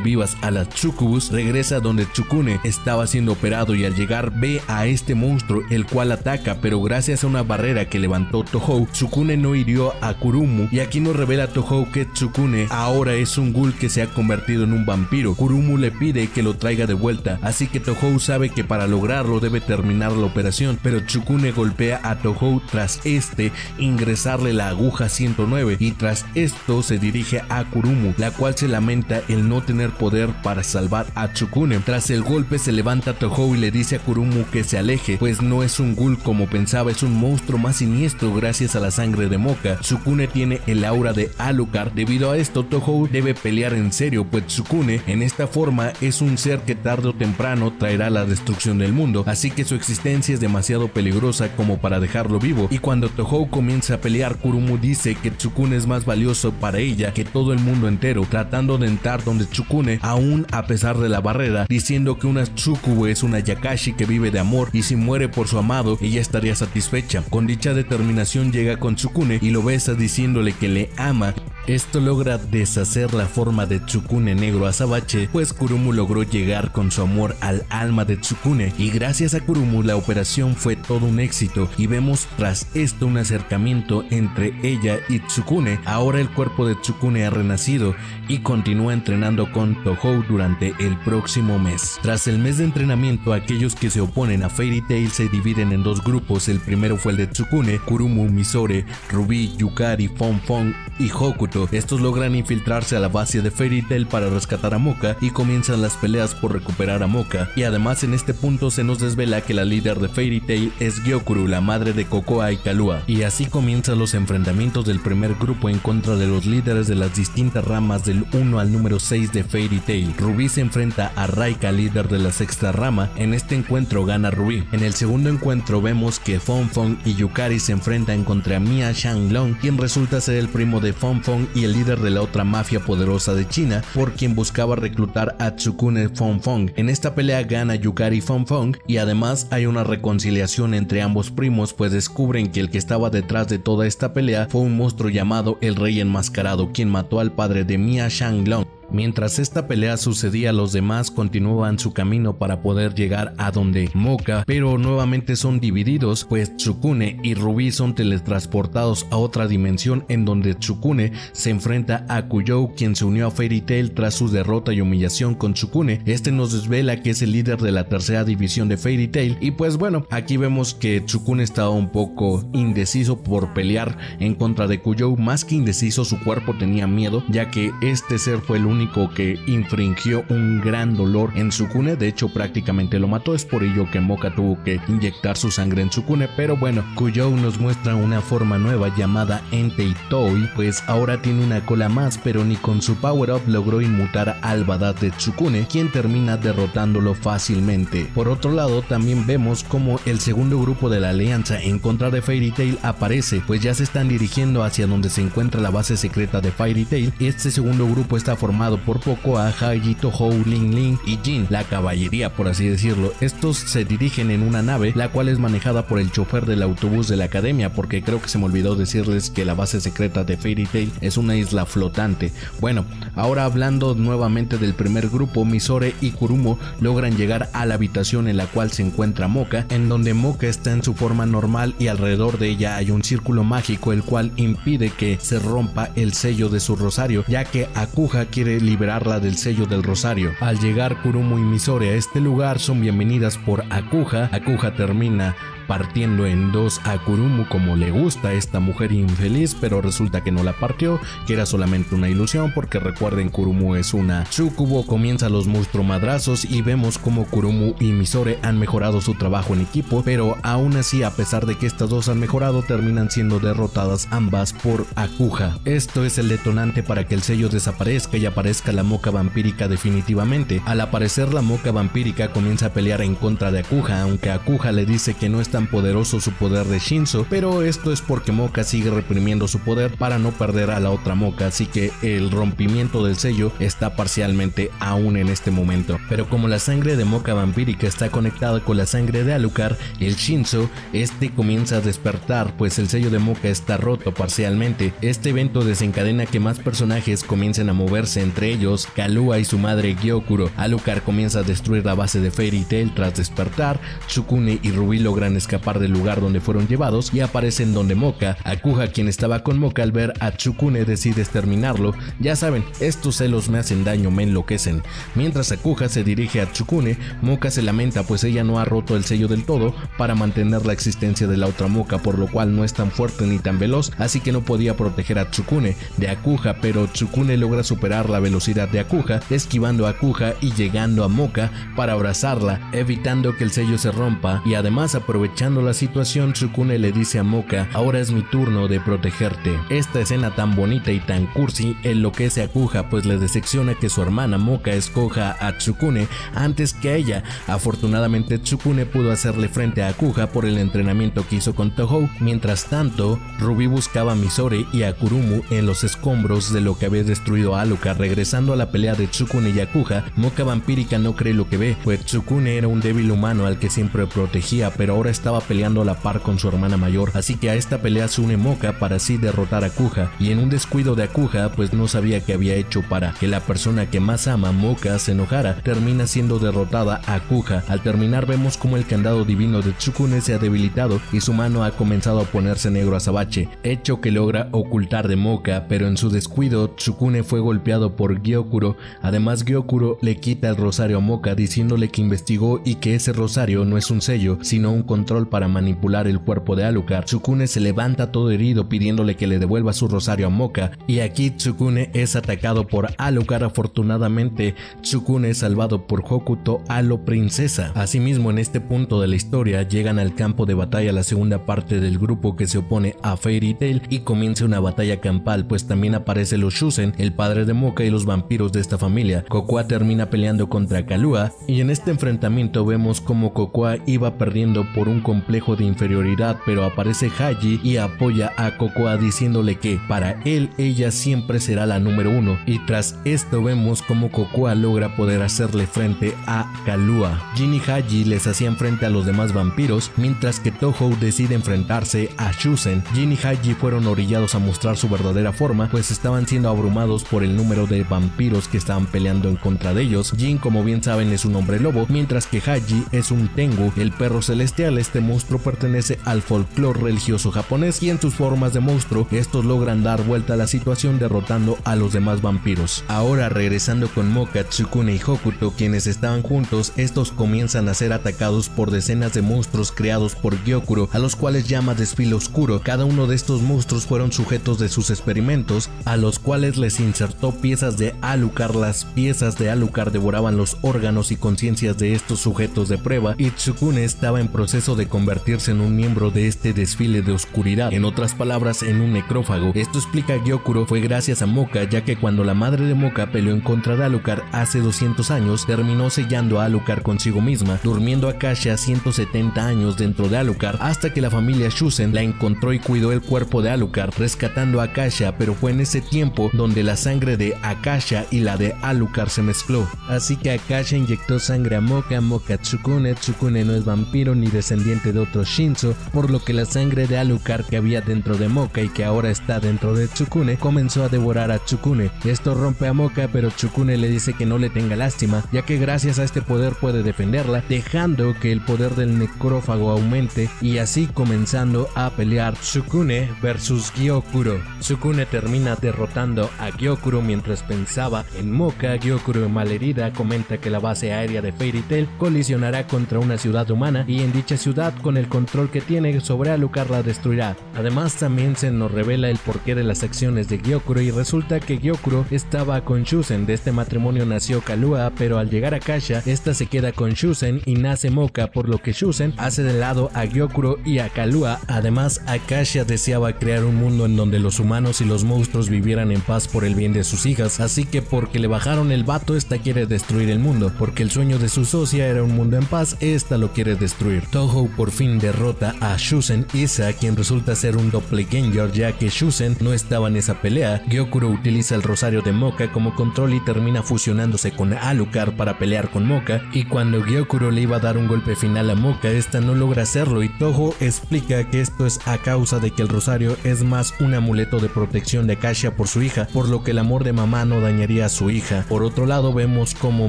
vivas a las Tsukubus. Regresa donde Tsukune estaba siendo operado y al llegar ve a este monstruo, el cual ataca, pero gracias a una barrera que levantó Tōhō, Tsukune no hirió a Kurumu, y aquí nos revela Tōhō que Tsukune ahora es un ghoul que se ha convertido en un vampiro. Kurumu le pide que lo traiga de vuelta, así que Tōhō sabe que para lograrlo debe terminar la operación, pero Tsukune golpea a Tōhō tras este ingresarle la aguja ciento nueve, y tras esto se dirige a Kurumu, la cual se lamenta el no tener poder para salvar a Tsukune. Tras el golpe se levanta Tōhō y le dice a Kurumu que se aleje, pues no es un ghoul como pensaba, es un monstruo más siniestro gracias a la sangre de Moka. Tsukune tiene el aura de Alucard, debido a esto Tōhō debe pelear en serio, pues Tsukune en esta forma es un ser que tarde o temprano traerá la destrucción del mundo, así que su existencia es demasiado peligrosa como para dejarlo vivo, y cuando Tōhō comienza a pelear, Kurumu dice que Tsukune es más valioso para ella que todo el mundo entero, tratando de entrar donde Tsukune aún a pesar de la barrera, diciendo que una Tsukubu es una Yakashi que vive de amor y si muere por su amado ella estaría satisfecha. Con dicha determinación llega con Tsukune y lo besa diciéndole que le ama. Esto logra deshacer la forma de Tsukune negro azabache, pues Kurumu logró llegar con su amor al alma de Tsukune, y gracias a Kurumu la operación fue todo un éxito, y vemos tras esto un acercamiento entre ella y Tsukune. Ahora el cuerpo de Tsukune ha renacido y continúa entrenando con Tōhō durante el próximo mes. Tras el mes de entrenamiento, aquellos que se oponen a Fairy Tail se dividen en dos grupos, el primero fue el de Tsukune, Kurumu, Mizore, Ruby, Yukari, Fong Fong y Hokuto. Estos logran infiltrarse a la base de Fairy Tail para rescatar a Moka y comienzan las peleas por recuperar a Moka, y además en este punto se nos desvela que la líder de Fairy Tail es Gyokuro, la madre de Kokoa y Kahlua, y así comienzan los enfrentamientos del primer grupo en contra de los líderes de las distintas ramas del uno al número seis de Fairy Tail. Ruby se enfrenta a Raika, líder de la sexta rama. En este encuentro gana Ruby. En el segundo encuentro vemos que Fong Fong y Yukari se enfrentan contra Mia Shanglong, quien resulta ser el primo de Fong Fong y el líder de la otra mafia poderosa de China, por quien buscaba reclutar a Tsukune. Fong Fong en esta pelea gana Yukari Fong Fong, y además hay una reconciliación entre ambos primos, pues descubren que el que estaba detrás de toda esta pelea fue un monstruo llamado el Rey Enmascarado, quien mató al padre de Mia Shanglong. Mientras esta pelea sucedía, los demás continuaban su camino para poder llegar a donde Moka, pero nuevamente son divididos, pues Tsukune y Ruby son teletransportados a otra dimensión, en donde Tsukune se enfrenta a Kuyo, quien se unió a Fairy Tail tras su derrota y humillación con Tsukune. Este nos desvela que es el líder de la tercera división de Fairy Tail, y pues bueno, aquí vemos que Tsukune estaba un poco indeciso por pelear en contra de Kuyo. Más que indeciso, su cuerpo tenía miedo, ya que este ser fue el único que infringió un gran dolor en Tsukune, de hecho prácticamente lo mató, es por ello que Moka tuvo que inyectar su sangre en Tsukune. Pero bueno, Kuyo nos muestra una forma nueva llamada Entei Toi, pues ahora tiene una cola más, pero ni con su power up logró inmutar al badass de Tsukune, quien termina derrotándolo fácilmente. Por otro lado, también vemos como el segundo grupo de la alianza en contra de Fairy Tail aparece, pues ya se están dirigiendo hacia donde se encuentra la base secreta de Fairy Tail. Este segundo grupo está formado formado por Kokoa, Haji, Tōhō, Lin Lin y Jin, la caballería por así decirlo. Estos se dirigen en una nave, la cual es manejada por el chofer del autobús de la academia, porque creo que se me olvidó decirles que la base secreta de Fairy Tail es una isla flotante. Bueno, ahora hablando nuevamente del primer grupo, Mizore y Kurumu logran llegar a la habitación en la cual se encuentra Moka, en donde Moka está en su forma normal y alrededor de ella hay un círculo mágico el cual impide que se rompa el sello de su rosario, ya que Akuha quiere liberarla del sello del rosario. Al llegar Kurumu y Mizore a este lugar son bienvenidas por Akuha. Akuha termina partiendo en dos a Kurumu como le gusta a esta mujer infeliz, pero resulta que no la partió, que era solamente una ilusión, porque recuerden Kurumu es una sucubo. Comienza los monstruos madrazos y vemos como Kurumu y Mizore han mejorado su trabajo en equipo, pero aún así, a pesar de que estas dos han mejorado, terminan siendo derrotadas ambas por Akuha. Esto es el detonante para que el sello desaparezca y aparezca la Moka vampírica definitivamente. Al aparecer la Moka vampírica comienza a pelear en contra de Akuha, aunque Akuha le dice que no está poderoso su poder de Shinzo, pero esto es porque Moka sigue reprimiendo su poder para no perder a la otra Moka, así que el rompimiento del sello está parcialmente aún en este momento. Pero como la sangre de Moka vampírica está conectada con la sangre de Alucard, el Shinzo, este comienza a despertar, pues el sello de Moka está roto parcialmente. Este evento desencadena que más personajes comiencen a moverse, entre ellos Kahlua y su madre Gyokuro. Alucard comienza a destruir la base de Fairy Tail tras despertar. Tsukune y Ruby logran escapar escapar del lugar donde fueron llevados y aparecen donde Moka. Akuha, quien estaba con Moka, al ver a Tsukune decide exterminarlo. Ya saben, estos celos me hacen daño, me enloquecen. Mientras Akuha se dirige a Tsukune, Moka se lamenta pues ella no ha roto el sello del todo para mantener la existencia de la otra Moka, por lo cual no es tan fuerte ni tan veloz, así que no podía proteger a Tsukune de Akuha, pero Tsukune logra superar la velocidad de Akuha, esquivando a Akuha y llegando a Moka para abrazarla, evitando que el sello se rompa, y además aprovechando Aprovechando la situación, Tsukune le dice a Moka: ahora es mi turno de protegerte. Esta escena tan bonita y tan cursi enloquece a Akuha, pues le decepciona que su hermana Moka escoja a Tsukune antes que a ella. Afortunadamente Tsukune pudo hacerle frente a Akuha por el entrenamiento que hizo con Tōhō. Mientras tanto, Ruby buscaba a Mizore y a Kurumu en los escombros de lo que había destruido a Alucard. Regresando a la pelea de Tsukune y Akuha, Moka vampírica no cree lo que ve, pues Tsukune era un débil humano al que siempre protegía, pero ahora está estaba peleando a la par con su hermana mayor, así que a esta pelea se une Moka para así derrotar a Akuha, y en un descuido de Akuha, pues no sabía que había hecho para que la persona que más ama, Moka, se enojara. Termina siendo derrotada a Akuha. Al terminar vemos como el candado divino de Tsukune se ha debilitado y su mano ha comenzado a ponerse negro azabache, hecho que logra ocultar de Moka, pero en su descuido Tsukune fue golpeado por Gyokuro. Además Gyokuro le quita el rosario a Moka, diciéndole que investigó y que ese rosario no es un sello, sino un control para manipular el cuerpo de Alucard. Tsukune se levanta todo herido pidiéndole que le devuelva su rosario a Moka, y aquí Tsukune es atacado por Alucard. Afortunadamente Tsukune es salvado por Hokuto, Alo princesa. Asimismo, en este punto de la historia llegan al campo de batalla la segunda parte del grupo que se opone a Fairy Tail y comienza una batalla campal, pues también aparece los Shuzen, el padre de Moka, y los vampiros de esta familia. Kokoa termina peleando contra Kahlua, y en este enfrentamiento vemos como Kokoa iba perdiendo por un complejo de inferioridad, pero aparece Haji y apoya a Kokoa diciéndole que para él ella siempre será la número uno, y tras esto vemos como Kokoa logra poder hacerle frente a Kahlua. Jin y Haji les hacían frente a los demás vampiros, mientras que Tōhō decide enfrentarse a Shuzen. Jin y Haji fueron orillados a mostrar su verdadera forma, pues estaban siendo abrumados por el número de vampiros que estaban peleando en contra de ellos. Jin, como bien saben, es un hombre lobo, mientras que Haji es un Tengu, el perro celestial. Este monstruo pertenece al folclore religioso japonés, y en sus formas de monstruo estos logran dar vuelta a la situación derrotando a los demás vampiros. Ahora regresando con Moka, Tsukune y Hokuto, quienes estaban juntos, estos comienzan a ser atacados por decenas de monstruos creados por Gyokuro, a los cuales llama desfile oscuro. Cada uno de estos monstruos fueron sujetos de sus experimentos, a los cuales les insertó piezas de Alucard. Las piezas de Alucard devoraban los órganos y conciencias de estos sujetos de prueba, y Tsukune estaba en proceso de de convertirse en un miembro de este desfile de oscuridad, en otras palabras, en un necrófago. Esto explica Gyokuro fue gracias a Moka, ya que cuando la madre de Moka peleó en contra de Alucard hace doscientos años, terminó sellando a Alucard consigo misma, durmiendo a Akasha ciento setenta años dentro de Alucard, hasta que la familia Shuzen la encontró y cuidó el cuerpo de Alucard, rescatando a Akasha, pero fue en ese tiempo donde la sangre de Akasha y la de Alucard se mezcló. Así que Akasha inyectó sangre a Moka, Moka a Tsukune, Tsukune no es vampiro ni descendiente de otro Shinzo, por lo que la sangre de Alucard que había dentro de Moka y que ahora está dentro de Tsukune, comenzó a devorar a Tsukune. Esto rompe a Moka, pero Tsukune le dice que no le tenga lástima, ya que gracias a este poder puede defenderla, dejando que el poder del necrófago aumente y así comenzando a pelear Tsukune versus Gyokuro. Tsukune termina derrotando a Gyokuro mientras pensaba en Moka. Gyokuro, malherida, comenta que la base aérea de Fairy Tail colisionará contra una ciudad humana y en dicha ciudad, con el control que tiene sobre Alucard, la destruirá. Además, también se nos revela el porqué de las acciones de Gyokuro y resulta que Gyokuro estaba con Shuzen. De este matrimonio nació Kahlua, pero al llegar a Akasha, esta se queda con Shuzen y nace Moka, por lo que Shuzen hace de lado a Gyokuro y a Kahlua. Además, Akasha deseaba crear un mundo en donde los humanos y los monstruos vivieran en paz por el bien de sus hijas, así que porque le bajaron el vato, esta quiere destruir el mundo, porque el sueño de su socia era un mundo en paz, esta lo quiere destruir. Tōhō por fin derrota a Shuzen Issa, quien resulta ser un doppelganger, ya que Shuzen no estaba en esa pelea. Gyokuro utiliza el rosario de Moka como control y termina fusionándose con Alucard para pelear con Moka, y cuando Gyokuro le iba a dar un golpe final a Moka, esta no logra hacerlo y Tōhō explica que esto es a causa de que el rosario es más un amuleto de protección de Akasha por su hija, por lo que el amor de mamá no dañaría a su hija. Por otro lado, vemos como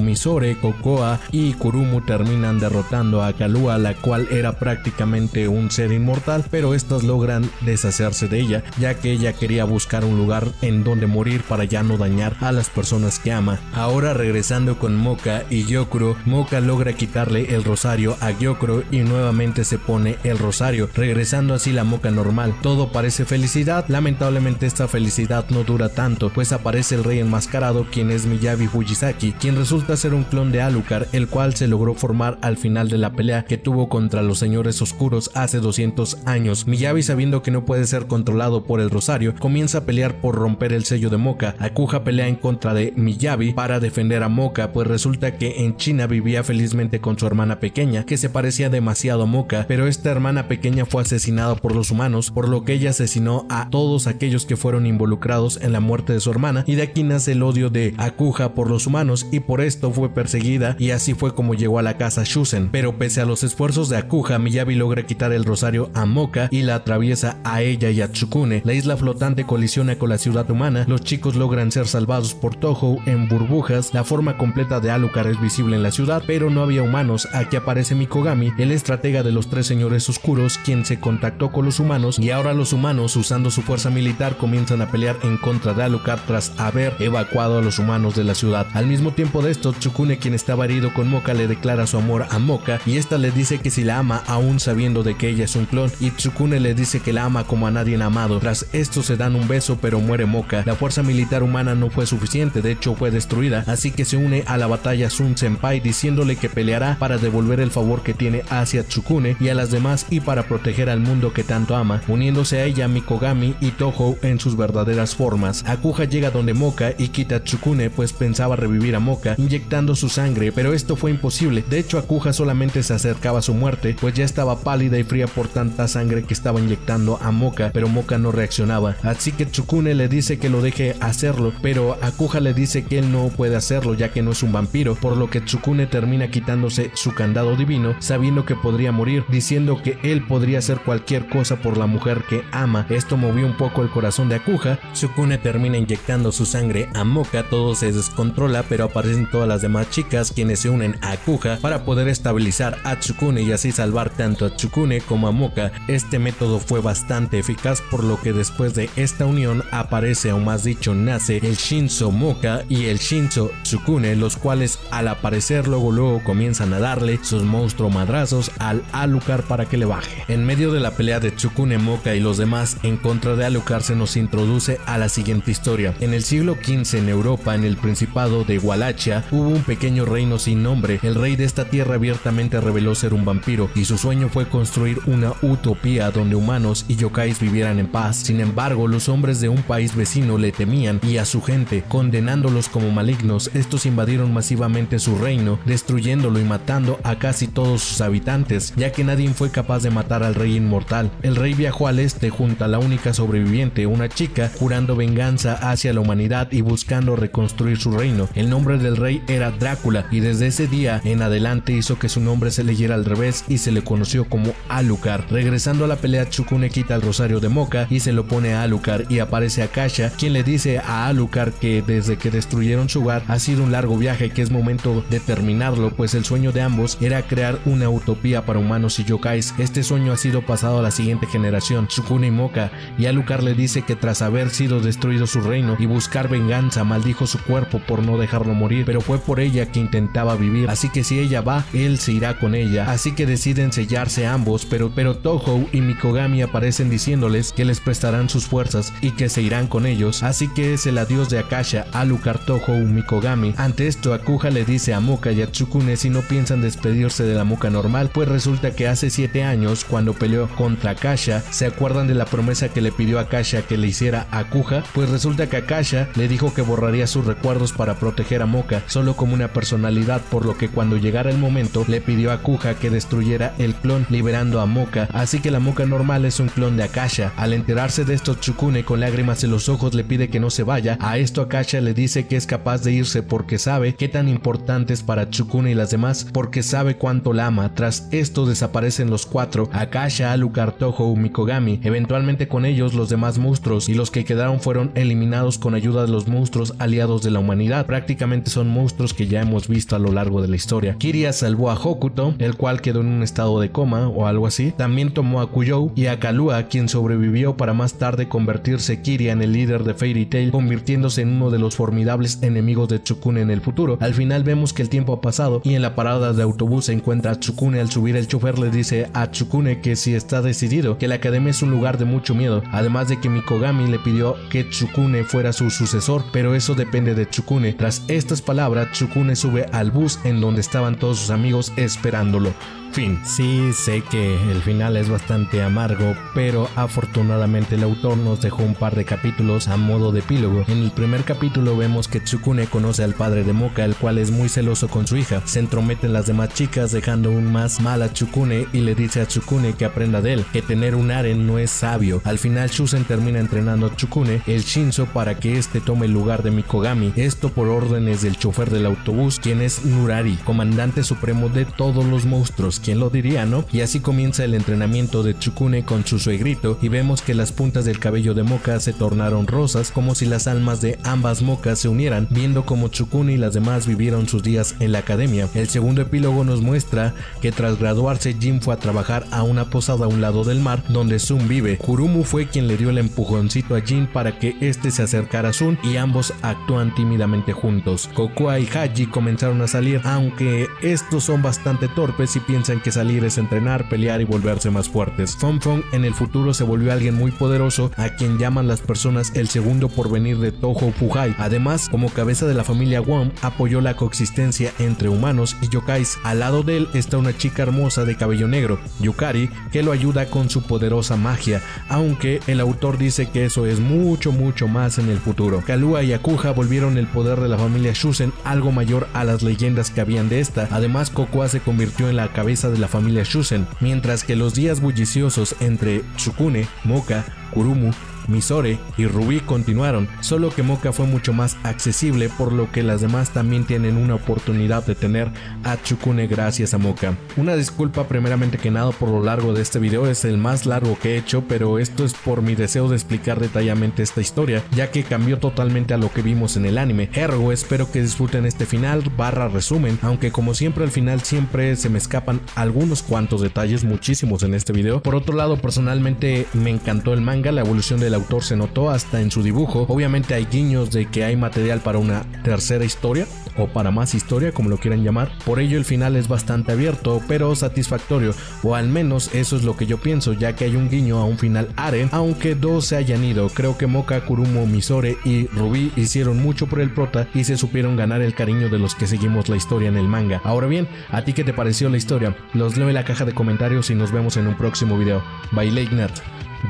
Mizore, Kokoa y Kurumu terminan derrotando a Kahlua, la cual era prácticamente un ser inmortal, pero estas logran deshacerse de ella, ya que ella quería buscar un lugar en donde morir para ya no dañar a las personas que ama. Ahora regresando con Moka y Gyokuro, Moka logra quitarle el rosario a Gyokuro y nuevamente se pone el rosario, regresando así la Moka normal. Todo parece felicidad, lamentablemente esta felicidad no dura tanto, pues aparece el rey enmascarado, quien es Miyabi Fujisaki, quien resulta ser un clon de Alucard, el cual se logró formar al final de la pelea que tuvo contra los señores oscuros hace doscientos años. Miyabi, sabiendo que no puede ser controlado por el rosario, comienza a pelear por romper el sello de Moka. Akuha pelea en contra de Miyabi para defender a Moka, pues resulta que en China vivía felizmente con su hermana pequeña, que se parecía demasiado a Moka, pero esta hermana pequeña fue asesinada por los humanos, por lo que ella asesinó a todos aquellos que fueron involucrados en la muerte de su hermana, y de aquí nace el odio de Akuha por los humanos, y por esto fue perseguida, y así fue como llegó a la casa Shuzen. Pero pese a los esfuerzos de Akuha, Miyabi logra quitar el rosario a Moka y la atraviesa a ella y a Tsukune. La isla flotante colisiona con la ciudad humana, los chicos logran ser salvados por Tōhō en burbujas, la forma completa de Alucard es visible en la ciudad, pero no había humanos. Aquí aparece Mikogami, el estratega de los tres señores oscuros, quien se contactó con los humanos, y ahora los humanos, usando su fuerza militar, comienzan a pelear en contra de Alucard tras haber evacuado a los humanos de la ciudad. Al mismo tiempo de esto, Tsukune, quien estaba herido con Moka, le declara su amor a Moka, y esta le dice que si la ama, aún sabiendo de que ella es un clon, y Tsukune le dice que la ama como a nadie ha amado. Tras esto se dan un beso, pero muere Moka. La fuerza militar humana no fue suficiente, de hecho fue destruida, así que se une a la batalla Sun-senpai, diciéndole que peleará para devolver el favor que tiene hacia Tsukune y a las demás y para proteger al mundo que tanto ama, uniéndose a ella Mikogami y Tōhō en sus verdaderas formas. Akuha llega donde Moka y quita a Tsukune, pues pensaba revivir a Moka inyectando su sangre, pero esto fue imposible. De hecho, Akuha solamente se acercaba a su muerte, pues ya estaba pálida y fría por tanta sangre que estaba inyectando a Moka, pero Moka no reaccionaba, así que Tsukune le dice que lo deje hacerlo, pero Akuha le dice que él no puede hacerlo ya que no es un vampiro, por lo que Tsukune termina quitándose su candado divino, sabiendo que podría morir, diciendo que él podría hacer cualquier cosa por la mujer que ama. Esto movió un poco el corazón de Akuha. Tsukune termina inyectando su sangre a Moka, todo se descontrola, pero aparecen todas las demás chicas, quienes se unen a Akuha para poder estabilizar a Tsukune y así salvar tanto a Tsukune como a Moka. Este método fue bastante eficaz, por lo que después de esta unión aparece, o más dicho nace, el Shinzo Moka y el Shinzo Tsukune, los cuales al aparecer luego luego comienzan a darle sus monstruos madrazos al Alucard para que le baje. En medio de la pelea de Tsukune, Moka y los demás en contra de Alucard, se nos introduce a la siguiente historia. En el siglo quince en Europa, en el principado de Wallachia, hubo un pequeño reino sin nombre. El rey de esta tierra abiertamente reveló ser un vampiro, y y su sueño fue construir una utopía donde humanos y yokais vivieran en paz. Sin embargo, los hombres de un país vecino le temían y a su gente, condenándolos como malignos. Estos invadieron masivamente su reino, destruyéndolo y matando a casi todos sus habitantes, ya que nadie fue capaz de matar al rey inmortal. El rey viajó al este junto a la única sobreviviente, una chica, jurando venganza hacia la humanidad y buscando reconstruir su reino. El nombre del rey era Drácula y desde ese día en adelante hizo que su nombre se leyera al revés y se le conoció como Alucard. Regresando a la pelea, Tsukune quita el rosario de Moka y se lo pone a Alucard y aparece Akasha, quien le dice a Alucard que desde que destruyeron su hogar ha sido un largo viaje y que es momento de terminarlo, pues el sueño de ambos era crear una utopía para humanos y yokais. Este sueño ha sido pasado a la siguiente generación, Tsukune y Moka, y Alucard le dice que tras haber sido destruido su reino y buscar venganza, maldijo su cuerpo por no dejarlo morir, pero fue por ella que intentaba vivir, así que si ella va, él se irá con ella, así que deciden sellarse ambos, pero, pero Tōhō y Mikogami aparecen diciéndoles que les prestarán sus fuerzas y que se irán con ellos, así que es el adiós de Akasha, Alucard, Tōhō, Mikogami. Ante esto, Akuha le dice a Moka y a Tsukune si no piensan despedirse de la Moka normal, pues resulta que hace siete años, cuando peleó contra Akasha, se acuerdan de la promesa que le pidió a Akasha que le hiciera a Akuha, pues resulta que Akasha le dijo que borraría sus recuerdos para proteger a Moka, solo como una personalidad, por lo que cuando llegara el momento le pidió a Akuha que destruyera el clon, liberando a Moka, así que la Moka normal es un clon de Akasha. Al enterarse de esto, Tsukune con lágrimas en los ojos le pide que no se vaya, a esto Akasha le dice que es capaz de irse porque sabe qué tan importante es para Tsukune y las demás, porque sabe cuánto la ama. Tras esto desaparecen los cuatro, Akasha, Alucard, Tōhō, Mikogami. Eventualmente con ellos los demás monstruos, y los que quedaron fueron eliminados con ayuda de los monstruos aliados de la humanidad. Prácticamente son monstruos que ya hemos visto a lo largo de la historia. Kiria salvó a Hokuto, el cual quedó en un estado de coma o algo así. También tomó a Kuyo y a Kahlua, quien sobrevivió para más tarde convertirse Kiria en el líder de Fairy Tail, convirtiéndose en uno de los formidables enemigos de Tsukune en el futuro. Al final vemos que el tiempo ha pasado y en la parada de autobús se encuentra a Tsukune. Al subir, el chofer le dice a Tsukune que si está decidido, que la academia es un lugar de mucho miedo, además de que Mikogami le pidió que Tsukune fuera su sucesor, pero eso depende de Tsukune. Tras estas palabras, Tsukune sube al bus en donde estaban todos sus amigos esperándolo. Fin. Sí, sé que el final es bastante amargo, pero afortunadamente el autor nos dejó un par de capítulos a modo de epílogo. En el primer capítulo vemos que Tsukune conoce al padre de Moka, el cual es muy celoso con su hija. Se entrometen las demás chicas, dejando aún más mal a Tsukune, y le dice a Tsukune que aprenda de él, que tener un harem no es sabio. Al final Shuzen termina entrenando a Tsukune, el Shinzo, para que este tome el lugar de Mikogami, esto por órdenes del chofer del autobús, quien es Nurari, comandante supremo de todos los monstruos. ¿Quién lo diría, no? Y así comienza el entrenamiento de Tsukune con su suegrito, y vemos que las puntas del cabello de Moka se tornaron rosas, como si las almas de ambas Mokas se unieran, viendo como Tsukune y las demás vivieron sus días en la academia. El segundo epílogo nos muestra que tras graduarse, Jin fue a trabajar a una posada a un lado del mar, donde Sun vive. Kurumu fue quien le dio el empujoncito a Jin para que este se acercara a Sun, y ambos actúan tímidamente juntos. Kokoa y Haji comenzaron a salir, aunque estos son bastante torpes y piensan que salir es entrenar, pelear y volverse más fuertes. Fong Fong en el futuro se volvió alguien muy poderoso, a quien llaman las personas el segundo porvenir de Tōhō Fuhai. Además, como cabeza de la familia Wong, apoyó la coexistencia entre humanos y yokais. Al lado de él está una chica hermosa de cabello negro, Yukari, que lo ayuda con su poderosa magia, aunque el autor dice que eso es mucho mucho más en el futuro. Kahlua y Akuha volvieron el poder de la familia Shuzen algo mayor a las leyendas que habían de esta. Además, Kokoa se convirtió en la cabeza de la familia Shuzen, mientras que los días bulliciosos entre Tsukune, Moka, Kurumu, Mizore y Ruby continuaron, solo que Moka fue mucho más accesible, por lo que las demás también tienen una oportunidad de tener a Tsukune gracias a Moka. Una disculpa primeramente que nada por lo largo de este video, es el más largo que he hecho, pero esto es por mi deseo de explicar detalladamente esta historia, ya que cambió totalmente a lo que vimos en el anime. Ergo, espero que disfruten este final barra resumen, aunque como siempre al final siempre se me escapan algunos cuantos detalles, muchísimos en este video. Por otro lado, personalmente me encantó el manga, la evolución del autor se notó hasta en su dibujo. Obviamente hay guiños de que hay material para una tercera historia o para más historia, como lo quieran llamar. Por ello el final es bastante abierto pero satisfactorio, o al menos eso es lo que yo pienso, ya que hay un guiño a un final harem, aunque dos se hayan ido. Creo que Moka, Kurumu, Mizore y Ruby hicieron mucho por el prota y se supieron ganar el cariño de los que seguimos la historia en el manga. Ahora bien, ¿a ti qué te pareció la historia? Los leo en la caja de comentarios y nos vemos en un próximo video. Bye, LeiiNaD.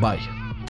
Bye.